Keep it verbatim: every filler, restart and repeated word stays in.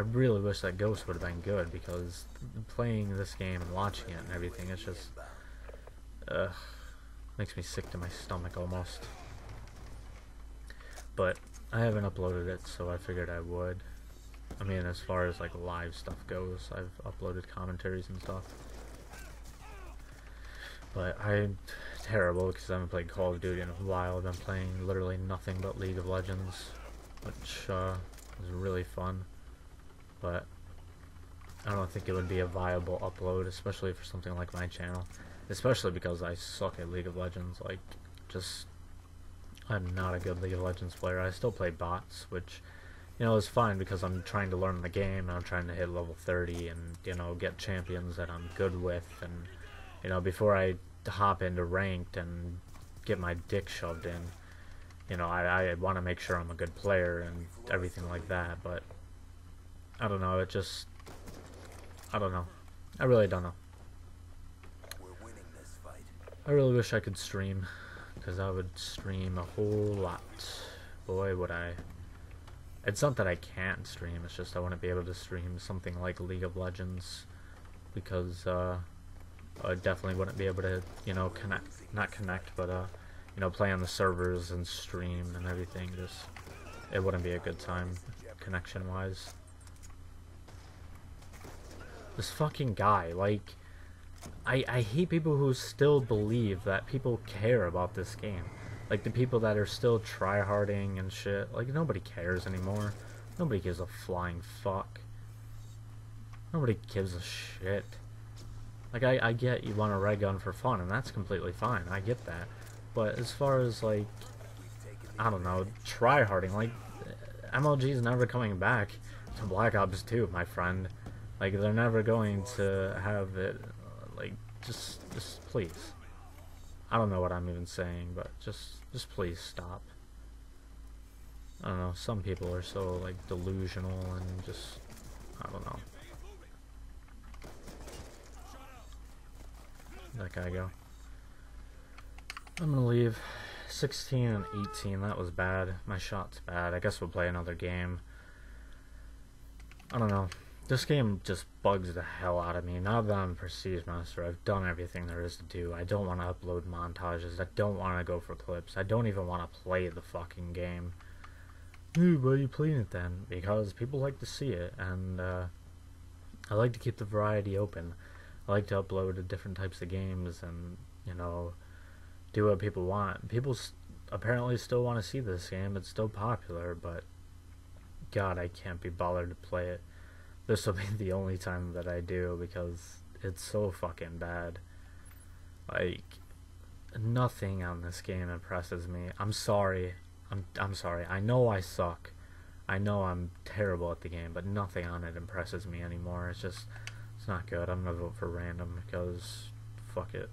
I really wish that Ghosts would have been good, because playing this game and watching it and everything, it's just uh, makes me sick to my stomach almost. But I haven't uploaded it, so I figured I would. I mean, as far as like live stuff goes, I've uploaded commentaries and stuff. But I'm terrible because I haven't played Call of Duty in a while. I've been playing literally nothing but League of Legends, which uh, is really fun. But I don't think it would be a viable upload, especially for something like my channel. Especially because I suck at League of Legends. Like, just, I'm not a good League of Legends player. I still play bots, which, you know, is fine because I'm trying to learn the game and I'm trying to hit level thirty and, you know, get champions that I'm good with. And, you know, before I hop into ranked and get my dick shoved in, you know, I, I want to make sure I'm a good player and everything like that. But I don't know, it just, I don't know. I really don't know. We're winning this fight. I really wish I could stream, because I would stream a whole lot. Boy, would I. It's not that I can't stream, it's just I wouldn't be able to stream something like League of Legends, because uh, I definitely wouldn't be able to, you know, connect, not connect, but, uh, you know, play on the servers and stream and everything. Just, it wouldn't be a good time, connection-wise. This fucking guy, like, I, I hate people who still believe that people care about this game. Like, the people that are still tryharding and shit, like, nobody cares anymore. Nobody gives a flying fuck. Nobody gives a shit. Like, I, I get you want a red gun for fun, and that's completely fine, I get that. But as far as, like, I don't know, tryharding, like, M L G's never coming back to Black Ops two, my friend. Like, they're never going to have it, like, just, just please. I don't know what I'm even saying, but just, just please stop. I don't know, some people are so, like, delusional and just, I don't know. That guy go. I'm gonna leave. sixteen and eighteen, that was bad. My shot's bad. I guess we'll play another game. I don't know. This game just bugs the hell out of me. Now that I'm Prestige Master, I've done everything there is to do. I don't want to upload montages. I don't want to go for clips. I don't even want to play the fucking game. Dude, why are you playing it then? Because people like to see it, and uh, I like to keep the variety open. I like to upload different types of games and, you know, do what people want. People apparently still want to see this game. It's still popular, but God, I can't be bothered to play it. This will be the only time that I do, because it's so fucking bad. Like, nothing on this game impresses me. I'm sorry. I'm I'm sorry. I know I suck. I know I'm terrible at the game, but nothing on it impresses me anymore. It's just, it's not good. I'm gonna vote for random because fuck it.